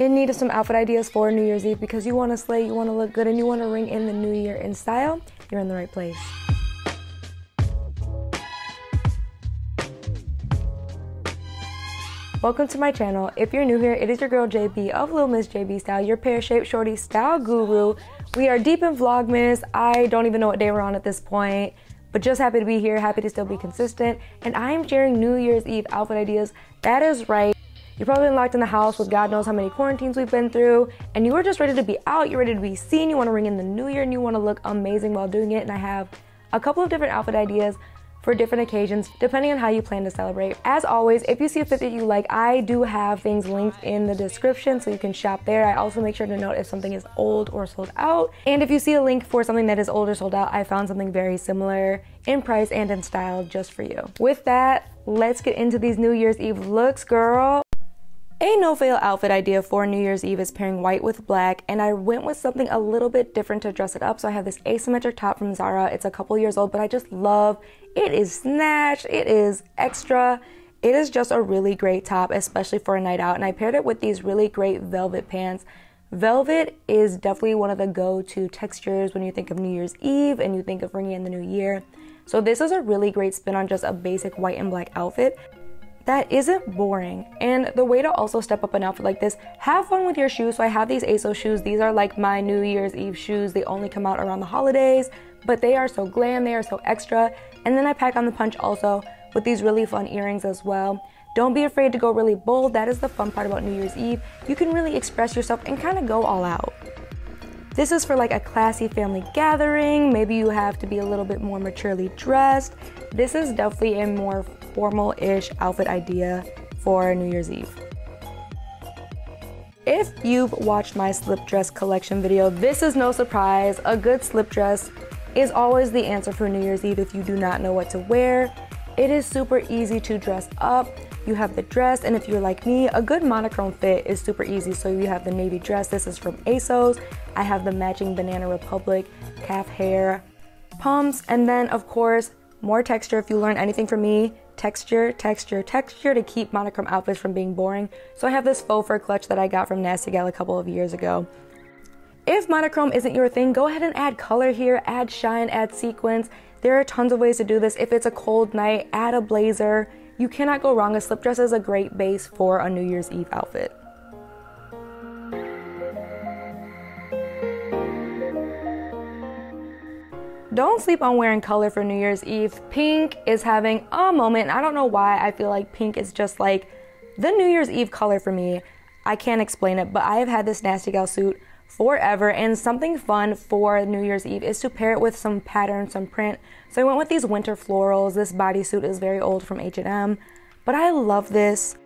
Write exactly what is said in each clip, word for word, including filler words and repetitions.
in need of some outfit ideas for New Year's Eve because you want to slay, you want to look good, and you want to ring in the new year in style, you're in the right place. Welcome to my channel. If you're new here, it is your girl J B of Lil Miss J B Style, your pear-shaped shorty style guru. We are deep in Vlogmas. I don't even know what day we're on at this point, but just happy to be here, happy to still be consistent, and I am sharing New Year's Eve outfit ideas. That is right. You've probably been locked in the house with God knows how many quarantines we've been through, and you are just ready to be out, you're ready to be seen, you want to ring in the new year, and you want to look amazing while doing it, and I have a couple of different outfit ideas for different occasions, depending on how you plan to celebrate. As always, if you see a fit that you like, I do have things linked in the description so you can shop there. I also make sure to note if something is old or sold out. And if you see a link for something that is old or sold out, I found something very similar in price and in style just for you. With that, let's get into these New Year's Eve looks, girl. A no-fail outfit idea for New Year's Eve is pairing white with black, and I went with something a little bit different to dress it up. So I have this asymmetric top from Zara. It's a couple years old, but I just love it. It is snatched, it is extra, it is just a really great top, especially for a night out, and I paired it with these really great velvet pants. Velvet is definitely one of the go-to textures when you think of New Year's Eve and you think of ringing in the new year. So this is a really great spin on just a basic white and black outfit that isn't boring. And the way to also step up an outfit like this, have fun with your shoes. So I have these ASOS shoes. These are like my New Year's Eve shoes. They only come out around the holidays, but they are so glam, they are so extra. And then I pack on the punch also with these really fun earrings as well. Don't be afraid to go really bold. That is the fun part about New Year's Eve. You can really express yourself and kind of go all out. This is for like a classy family gathering. Maybe you have to be a little bit more maturely dressed. This is definitely a more formal-ish outfit idea for New Year's Eve. If you've watched my slip dress collection video, this is no surprise. A good slip dress is always the answer for New Year's Eve if you do not know what to wear. It is super easy to dress up. You have the dress, and if you're like me, a good monochrome fit is super easy. So you have the navy dress, this is from ASOS. I have the matching Banana Republic calf hair pumps, and then of course, more texture. If you learn anything from me, texture, texture, texture to keep monochrome outfits from being boring. So I have this faux fur clutch that I got from Nasty Gal a couple of years ago. If monochrome isn't your thing, go ahead and add color here, add shine, add sequins. There are tons of ways to do this. If it's a cold night, add a blazer. You cannot go wrong. A slip dress is a great base for a New Year's Eve outfit. Don't sleep on wearing color for New Year's Eve. Pink is having a moment. I don't know why I feel like pink is just like the New Year's Eve color for me. I can't explain it, but I have had this Nasty Gal suit forever, and something fun for New Year's Eve is to pair it with some pattern, some print. So I went with these winter florals. This bodysuit is very old from H and M, but I love this.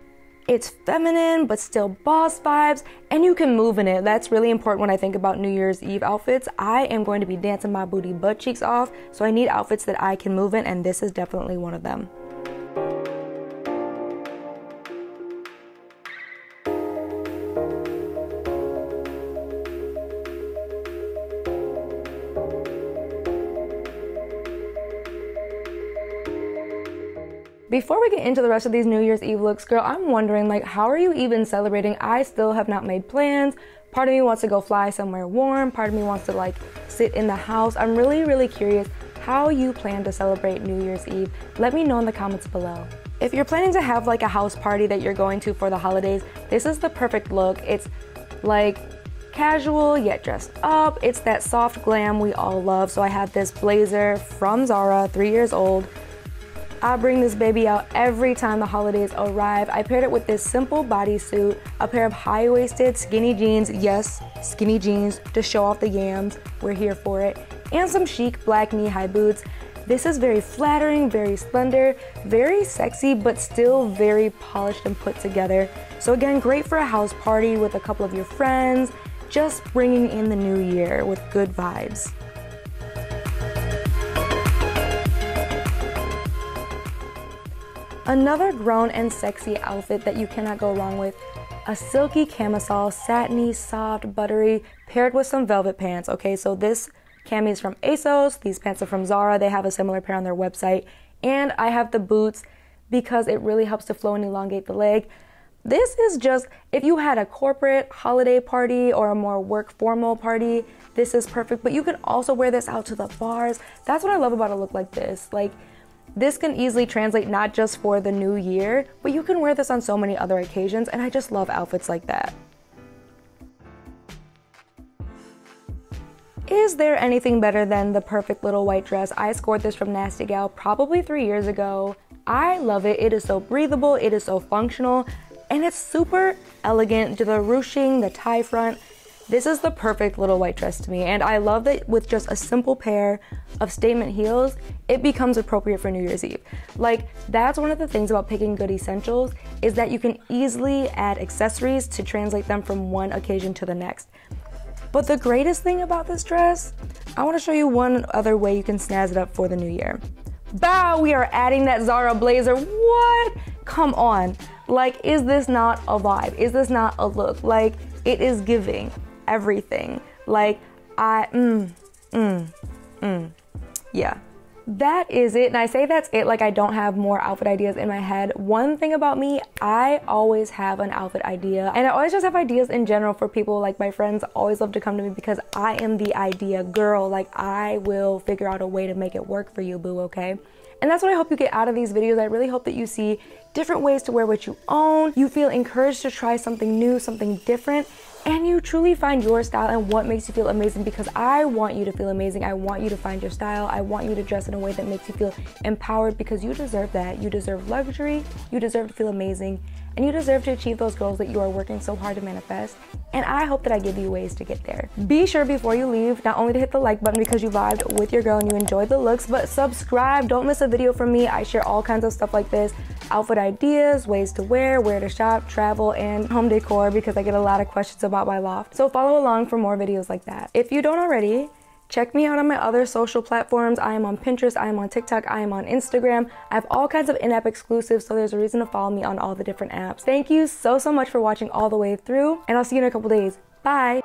It's feminine, but still boss vibes, and you can move in it. That's really important when I think about New Year's Eve outfits. I am going to be dancing my booty butt cheeks off, so I need outfits that I can move in, and this is definitely one of them. Before we get into the rest of these New Year's Eve looks, girl, I'm wondering, like, how are you even celebrating? I still have not made plans. Part of me wants to go fly somewhere warm. Part of me wants to, like, sit in the house. I'm really, really curious how you plan to celebrate New Year's Eve. Let me know in the comments below. If you're planning to have, like, a house party that you're going to for the holidays, this is the perfect look. It's, like, casual yet dressed up. It's that soft glam we all love. So I have this blazer from Zara, three years old. I bring this baby out every time the holidays arrive. I paired it with this simple bodysuit, a pair of high-waisted skinny jeans, yes, skinny jeans to show off the yams, we're here for it, and some chic black knee-high boots. This is very flattering, very slender, very sexy, but still very polished and put together. So again, great for a house party with a couple of your friends, just bringing in the new year with good vibes. Another grown and sexy outfit that you cannot go wrong with, a silky camisole, satiny, soft, buttery, paired with some velvet pants. Okay, so this cami is from ASOS, these pants are from Zara, they have a similar pair on their website, and I have the boots because it really helps to flow and elongate the leg. This is just, if you had a corporate holiday party or a more work formal party, this is perfect, but you can also wear this out to the bars. That's what I love about a look like this. Like, this can easily translate not just for the new year, but you can wear this on so many other occasions, and I just love outfits like that. Is there anything better than the perfect little white dress? I scored this from Nasty Gal probably three years ago. I love it. It is so breathable, it is so functional, and it's super elegant. The ruching, the tie front, this is the perfect little white dress to me, and I love that with just a simple pair of statement heels, it becomes appropriate for New Year's Eve. Like, that's one of the things about picking good essentials, is that you can easily add accessories to translate them from one occasion to the next. But the greatest thing about this dress, I want to show you one other way you can snazz it up for the new year. Bow, we are adding that Zara blazer. What? Come on. Like, is this not a vibe? Is this not a look? Like, it is giving everything. Like, I, mm, mm, mm, yeah. That is it, and I say that's it like I don't have more outfit ideas in my head. One thing about me, I always have an outfit idea, and I always just have ideas in general for people. Like, my friends always love to come to me because I am the idea girl. Like, I will figure out a way to make it work for you, boo, okay? And that's what I hope you get out of these videos. I really hope that you see different ways to wear what you own, you feel encouraged to try something new, something different, and you truly find your style and what makes you feel amazing, because I want you to feel amazing. I want you to find your style. I want you to dress in a way that makes you feel empowered, because you deserve that. You deserve luxury, you deserve to feel amazing, and you deserve to achieve those goals that you are working so hard to manifest. And I hope that I give you ways to get there. Be sure before you leave, not only to hit the like button because you vibed with your girl and you enjoyed the looks, but subscribe. Don't miss a video from me. I share all kinds of stuff like this. Outfit ideas, ways to wear, where to shop, travel, and home decor, because I get a lot of questions about my loft. So follow along for more videos like that. If you don't already, check me out on my other social platforms. I am on Pinterest, I am on TikTok, I am on Instagram. I have all kinds of in-app exclusives, so there's a reason to follow me on all the different apps. Thank you so, so much for watching all the way through, and I'll see you in a couple days. Bye!